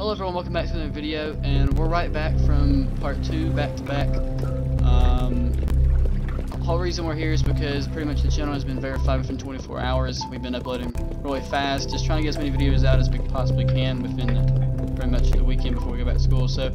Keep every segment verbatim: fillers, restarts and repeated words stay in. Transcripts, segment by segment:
Hello everyone, welcome back to another video, and we're right back from part two, back to back. Um, the whole reason we're here is because pretty much the channel has been verified within twenty-four hours. We've been uploading really fast, just trying to get as many videos out as we possibly can within pretty much the weekend before we go back to school. So,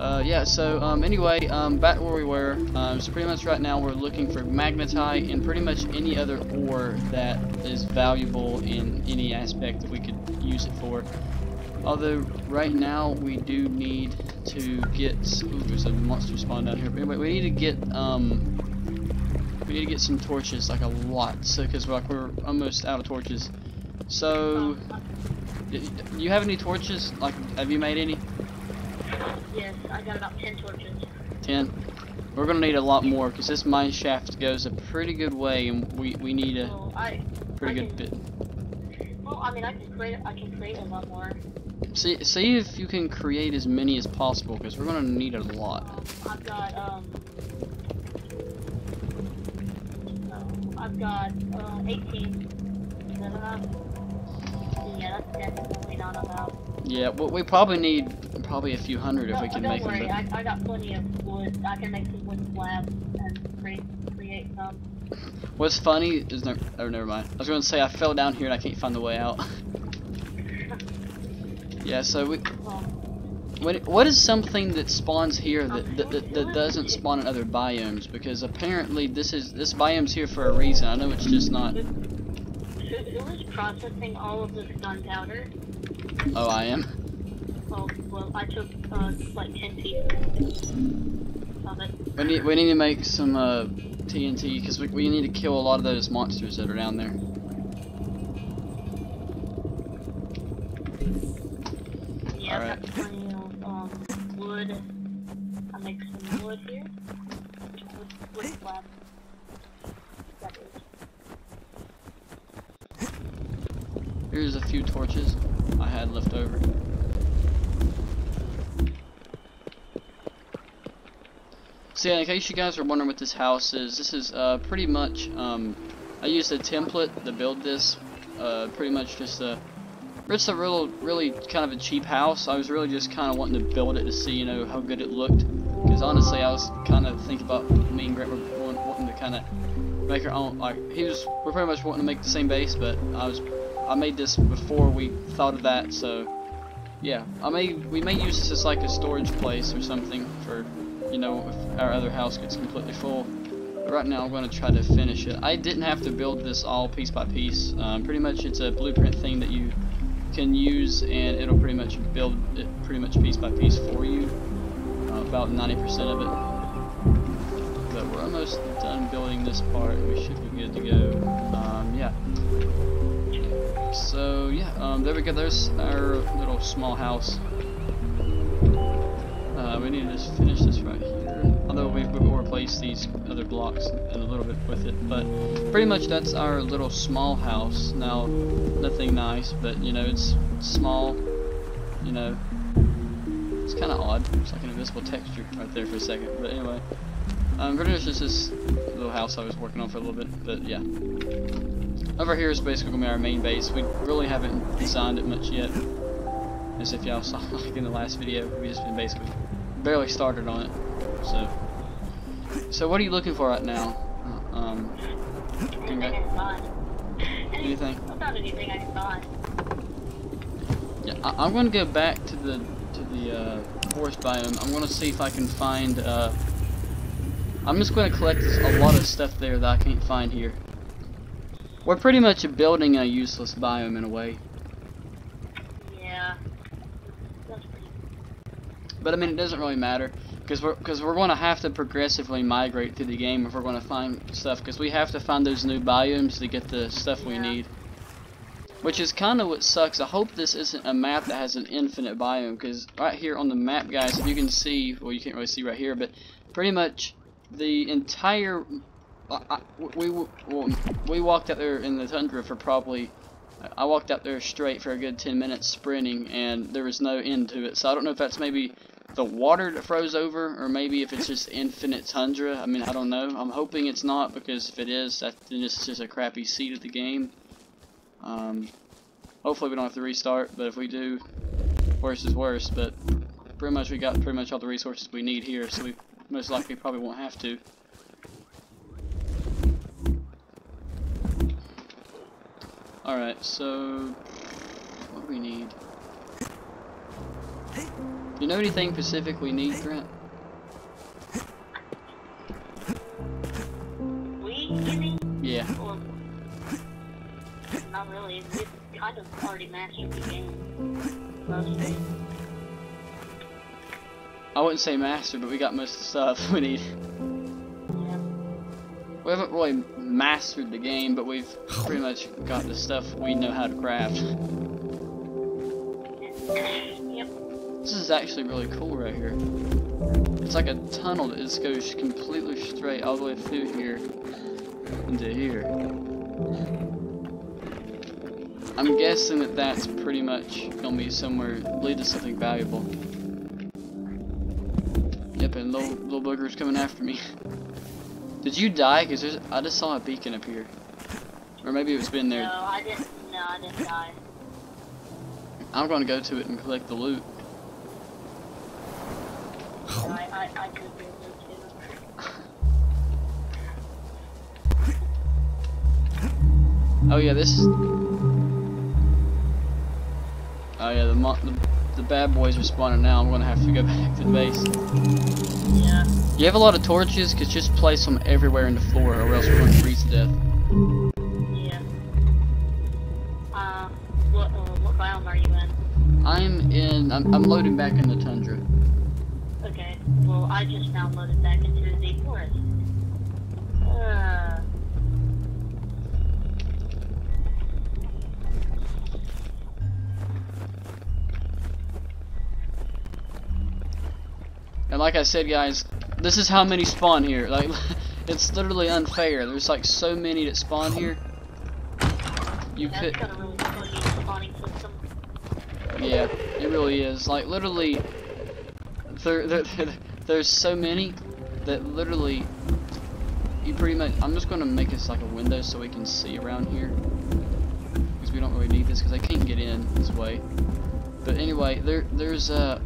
uh, yeah, so um, anyway, um, back where we were. Um, so pretty much right now we're looking for magnetite and pretty much any other ore that is valuable in any aspect that we could use it for. Although, right now, we do need to get... Ooh, there's a monster spawn down here. But anyway, we need to get, um... we need to get some torches, like, a lot. So, because we're, like, we're almost out of torches. So... Do you have any torches? Like, have you made any? Yes, I got about ten torches. Ten? We're gonna need a lot more, because this mine shaft goes a pretty good way, and we, we need a well, I, pretty I good can, bit. Well, I mean, I can create, I can create a lot more. See, see if you can create as many as possible, because we're gonna need a lot. I've got um, um I've got uh, eighteen. Is that enough? Yeah, that's definitely not enough. Yeah, well, we probably need probably a few hundred no, if we can don't make worry. them. But... I, I got plenty of wood. I can make some wood slabs and create create some. What's funny is no. Oh, never mind. I was gonna say I fell down here and I can't find the way out. Yeah, so we. What, what is something that spawns here that, that that that doesn't spawn in other biomes? Because apparently this is this biome's here for a reason. I know it's just not. Who, who is processing all of this gunpowder? Oh, I am. Oh well, I took uh, like ten pieces. We need we need to make some uh, T N T because we we need to kill a lot of those monsters that are down there. All right. I've got plenty of um, wood. I make some wood here. Wood, wood slab. That is. Here's a few torches I had left over. So yeah, in case you guys are wondering what this house is, this is uh, pretty much. Um, I used a template to build this. Uh, pretty much just a. It's a real, really kind of a cheap house. I was really just kind of wanting to build it to see, you know, how good it looked. Because honestly, I was kind of thinking about me and Grant were wanting to kind of make our own. Like he was, we're pretty much wanting to make the same base, but I was, I made this before we thought of that. So, yeah, I may, we may use this as like a storage place or something for, you know, if our other house gets completely full. But right now, I'm going to try to finish it. I didn't have to build this all piece by piece. Um, pretty much, it's a blueprint thing that you can use, and it'll pretty much build it pretty much piece by piece for you, uh, about ninety percent of it. But we're almost done building this part, and we should be good to go. Um, yeah. So yeah, um, there we go. There's our little small house. Uh, we need to just finish this right here. Although we will replace these other blocks in a little bit with it, but pretty much that's our little small house. Now, nothing nice, but you know, it's small, you know, it's kind of odd. It's like an invisible texture right there for a second, but anyway. Um, pretty much just this little house I was working on for a little bit, but yeah. Over here is basically going to be our main base. We really haven't designed it much yet. As if y'all saw like in the last video, we just been basically barely started on it. So, so what are you looking for right now? Uh, um, anything I can find. Anything? About anything I can find. Yeah, I I'm gonna go back to the to the uh, forest biome. I'm gonna see if I can find. Uh, I'm just gonna collect a lot of stuff there that I can't find here. We're pretty much building a useless biome in a way. Yeah. That's pretty. But I mean, it doesn't really matter. Because we're, cause we're going to have to progressively migrate through the game if we're going to find stuff. Because we have to find those new biomes to get the stuff yeah. we need. Which is kind of what sucks. I hope this isn't a map that has an infinite biome. Because right here on the map, guys, if you can see... Well, you can't really see right here, but pretty much the entire... I, I, we, well, we walked out there in the tundra for probably... I walked out there straight for a good ten minutes sprinting, and there was no end to it. So I don't know if that's maybe... the water that froze over, or maybe if it's just infinite tundra. I mean, I don't know. I'm hoping it's not, because if it is, that then it's just a crappy seed of the game. Um, hopefully we don't have to restart, but if we do, worse is worse, but pretty much we got pretty much all the resources we need here, so we most likely probably won't have to. Alright, so what do we need? Do you know anything specific we need, Grant? We? Yeah. Well, not really. We've kind of already mastered the game. Mostly. I wouldn't say mastered, but we got most of the stuff we need. Yeah. We haven't really mastered the game, but we've pretty much got the stuff we know how to craft. Yep. This is actually really cool right here. It's like a tunnel that just goes completely straight all the way through here into here. I'm guessing that that's pretty much gonna be somewhere lead to something valuable. Yep, and little little booger's coming after me. Did you die? Cause there's I just saw a beacon up here, or maybe it's been there. No, I didn't. No, I didn't die. I'm gonna go to it and collect the loot. No, I, I, I could do this too. Oh yeah, this is. Oh yeah, the, the the bad boys are spawning now. I'm gonna have to go back to the base. Yeah. You have a lot of torches, cause just place them everywhere in the floor, or else we're gonna freeze to death. Yeah. Uh, what, uh, what biome are you in? I'm in. I'm, I'm loading back in the tundra. Okay, well, I just downloaded back into the deep forest. Uh. And like I said, guys, this is how many spawn here. Like, it's literally unfair. There's like so many that spawn here. You yeah, could. That's got a really funny spawning system. Yeah, it really is. Like, literally. There, there, there, there's so many that literally you pretty much. I'm just gonna make this like a window so we can see around here, because we don't really need this because I can't get in this way. But anyway, there there's uh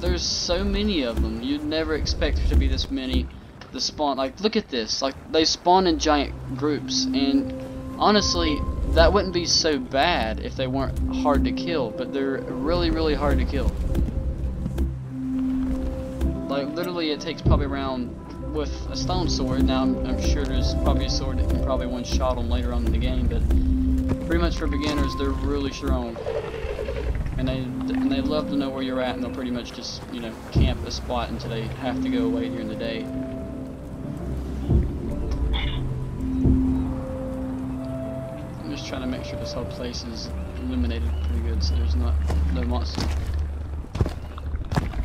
there's so many of them. You'd never expect there to be this many. The spawn, like look at this, like they spawn in giant groups, and honestly that wouldn't be so bad if they weren't hard to kill. But they're really really hard to kill. Like, literally, it takes probably around with a stone sword. Now, I'm, I'm sure there's probably a sword that can probably one-shot them later on in the game, but pretty much for beginners, they're really strong. And they and they love to know where you're at, and they'll pretty much just, you know, camp a spot until they have to go away during the day. I'm just trying to make sure this whole place is illuminated pretty good so there's not no monster.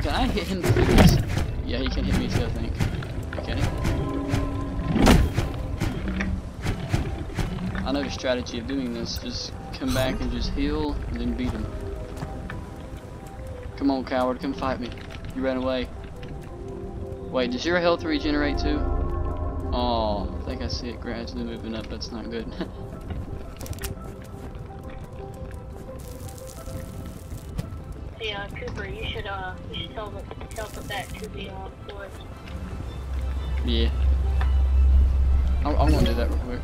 Can I hit him, please? Yeah, he can hit me too, I think. Okay. I know the strategy of doing this. Just come back and just heal, and then beat him. Come on, coward. Come fight me. You ran away. Wait, does your health regenerate too? Oh, I think I see it gradually moving up. That's not good. Uh, Cooper, you should uh, you should tell the tell the back to the uh, forest. Yeah, I'm, I'm gonna do that real quick.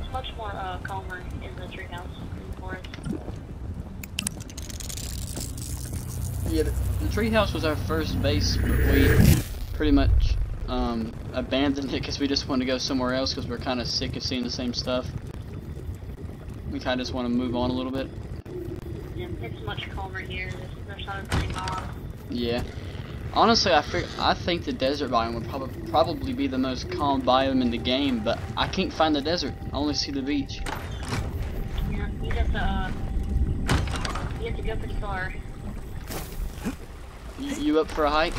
It's much more uh, calmer in the treehouse in the forest. Yeah, the, the treehouse was our first base, but we pretty much um, abandoned it because we just wanted to go somewhere else because we're kind of sick of seeing the same stuff. We kind of just want to move on a little bit. It's much calmer here. There's not as many mobs. Yeah. Honestly, I fig I think the desert biome would probably probably be the most calm biome in the game, but I can't find the desert. I only see the beach. Yeah, you have to. Uh, you have to go pretty far. You, you up for a hike?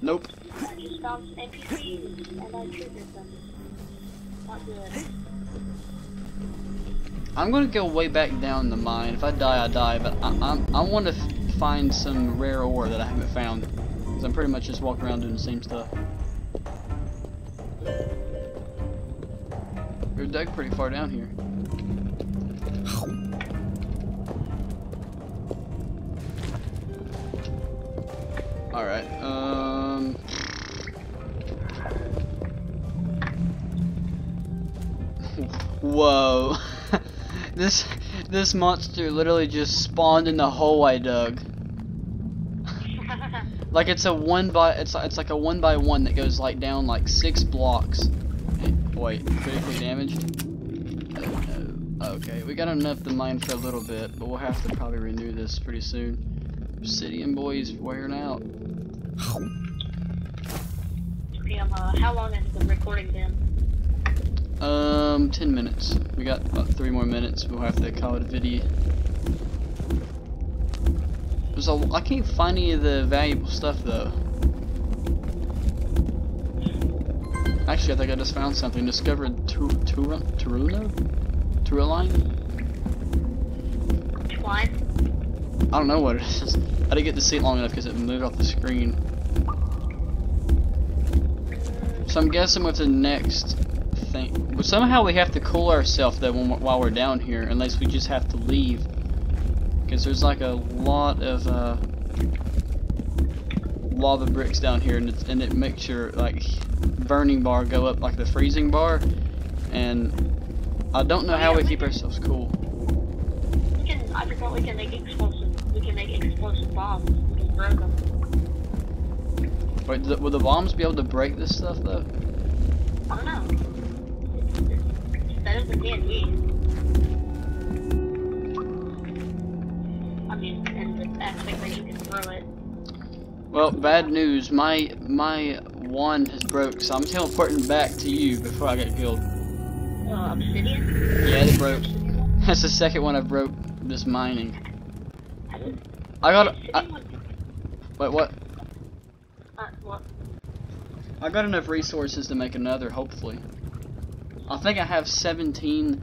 Nope. Nope. I just found some N P Cs and I triggered them. Not good. I'm gonna go way back down the mine. If I die, I die. But I, I, I want to f find some rare ore that I haven't found, because I'm pretty much just walking around doing the same stuff. We're dug pretty far down here. Alright, um... whoa. This this monster literally just spawned in the hole I dug. Like it's a one by it's it's like a one by one that goes like down like six blocks. Wait, critically damaged? No. Okay, we got enough to mine for a little bit, but we'll have to probably renew this pretty soon. Obsidian boys wearing out. Grandma, how long has the recording been? Um, ten minutes. We got about three more minutes. We'll have to call it a video. So I can't find any of the valuable stuff though. Actually, I think I just found something. Discovered Turuno? Turuline? Twine? I don't know what it is. I didn't get to see it long enough because it moved off the screen. So I'm guessing with the next thing. But somehow we have to cool ourselves though while we're down here, unless we just have to leave. Because there's like a lot of uh, lava bricks down here, and, it's, and it makes your like burning bar go up like the freezing bar, and I don't know oh, how yeah, we, we keep can, ourselves cool. We can, I just thought we can make explosive. We can make explosive bombs. We can throw them. Wait, th will the bombs be able to break this stuff though? I don't know. That is the D and D. Well, bad news. My my wand has broke, so I'm teleporting back to you before I get killed. Uh, obsidian? Yeah, it broke. That's the second one I broke this mining. I got. A, I, wait, what? Uh, what? I got enough resources to make another, hopefully. I think I have seventeen.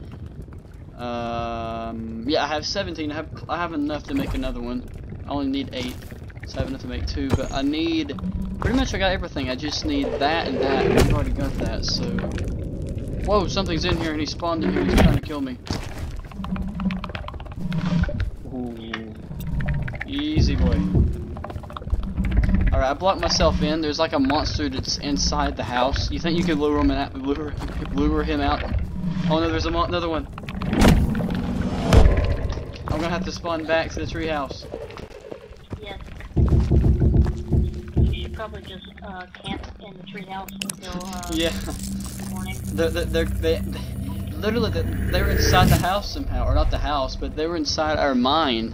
Um, yeah, I have seventeen. I have I have enough to make another one. I only need eight. So I have enough to make two, but I need pretty much I got everything. I just need that and that. I've already got that, so whoa, something's in here and he spawned in here, he's trying to kill me. Ooh. Easy boy. Alright, I blocked myself in. There's like a monster that's inside the house. You think you could lure him out lure lure him out? Oh no, there's a mo another one. I'm gonna have to spawn back to the treehouse. Probably just uh, camp in the treehouse until uh, yeah. Morning. They're, they're, they, they, literally, they were inside the house somehow, or not the house, but they were inside our mine.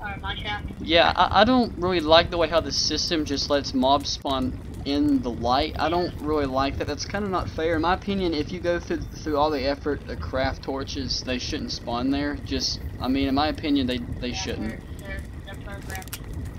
Our mine shaft? Yeah, I, I don't really like the way how the system just lets mobs spawn in the light. I don't really like that. That's kind of not fair. In my opinion, if you go through through all the effort to craft torches, they shouldn't spawn there. Just, I mean, in my opinion, they they yeah, shouldn't. They're, they're, they're programmed.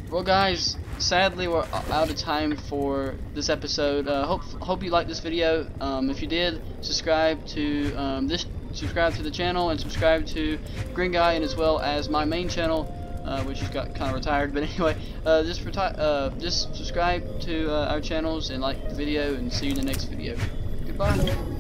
Well, guys. Sadly, we're out of time for this episode. Uh, hope hope you liked this video. Um, if you did, subscribe to um, this, subscribe to the channel, and subscribe to Green Guy, and as well as my main channel, uh, which just got kind of retired. But anyway, uh, just reti uh, just subscribe to uh, our channels and like the video, and see you in the next video. Goodbye.